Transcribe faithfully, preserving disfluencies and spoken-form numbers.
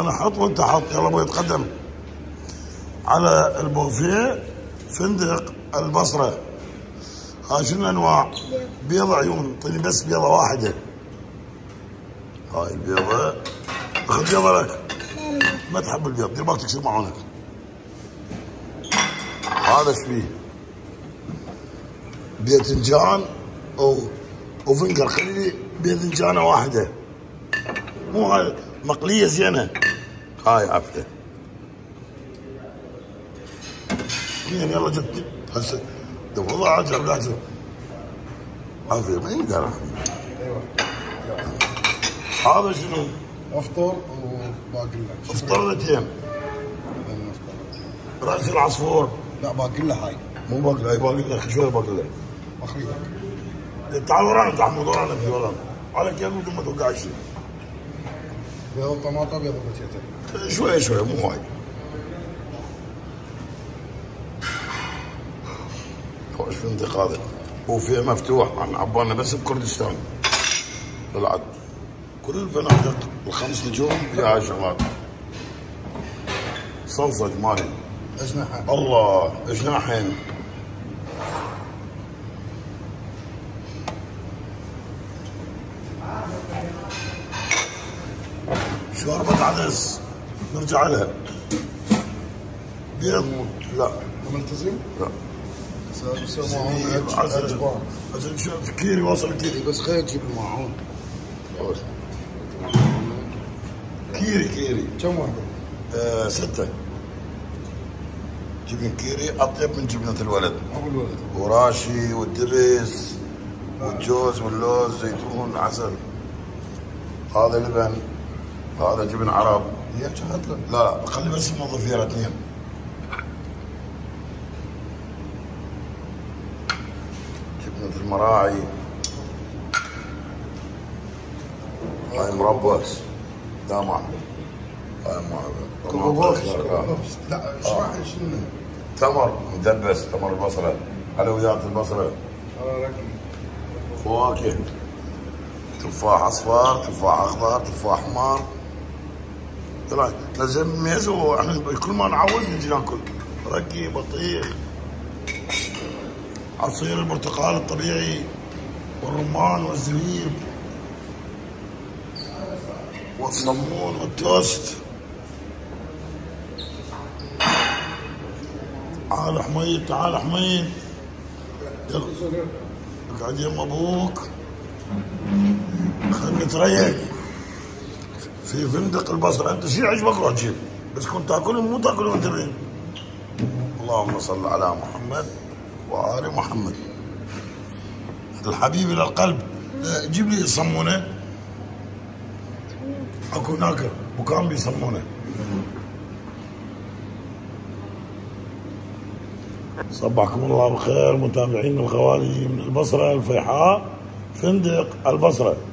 انا حط وانت حط. يلا ابوي اتقدم على البوفيه. فندق البصرة ها شنو انواع؟ بيض عيون. اعطيني بس بيضة واحدة. هاي البيضة، خذ بيضة لك. ما تحب البيض، دير بالك تكسر معونك. هذا ايش فيه؟ بيتنجان او وفنجر. خلي لي بيتنجانة واحدة. مو هاي مقلية زينة. هاي عفته. يعني يلا جبت هسه والله عجب. لا عجب عافية ما ينقال. ايوه هذا شنو؟ افطر وباكل لك. افطرتين؟ راس العصفور؟ لا باكل له هاي. مو باكل هاي، باكل لك شوي. باكل لك اخري لك. تعال ورانا تعمود ورانا في ورانا على كيف بدون ما توقع شيء. بيض طماطم بيض بتيتين شوي شوي مو هاي. ايش فندق هذا؟ وفيه مفتوح. احنا عبالنا بس بكردستان. بالعد كل الفنادق الخمس نجوم فيها شغلات. صلصه اجمالي. اجنحه. الله اجنحين. شوربه عدس نرجع لها. بيض لا. ملتزم؟ لا. عسل عشان شوف كيري واصل كيري بس خليها تجيب المعون. كيري كيري كم واحدة؟ آه ستة. جبن كيري أطيب من جبنة الولد. أبو الولد وراشي والدرس والجوز واللوز زيتون عسل. هذا لبن، هذا جبن عرب. لا خلي بس الموظف فيها اثنين. المراعي هاي مربص دامع. هاي مربص لا اشرح لي شنو. تمر مدبس، تمر البصرة، حلويات البصرة، فواكه، تفاح اصفر، تفاح اخضر، تفاح حمار. طلع لازم ميز. واحنا كل ما نعود نجي ناكل رقي بطيخ. عصير البرتقال الطبيعي والرمان والزبيب والصمون والتوست. تعال حميد، تعال حميد، اقعد يم ابوك خلينا نتريق في فندق البصرة. انت شي عجبك روح جيب، بس كنت تاكلهم مو تاكلهم انت بين. اللهم صل على محمد وآل محمد الحبيب إلى القلب. جيب لي صمونه. اكو هناك مكان بيصمونه. صبحكم الله بالخير متابعين الخوالي من البصرة الفيحاء. فندق البصرة.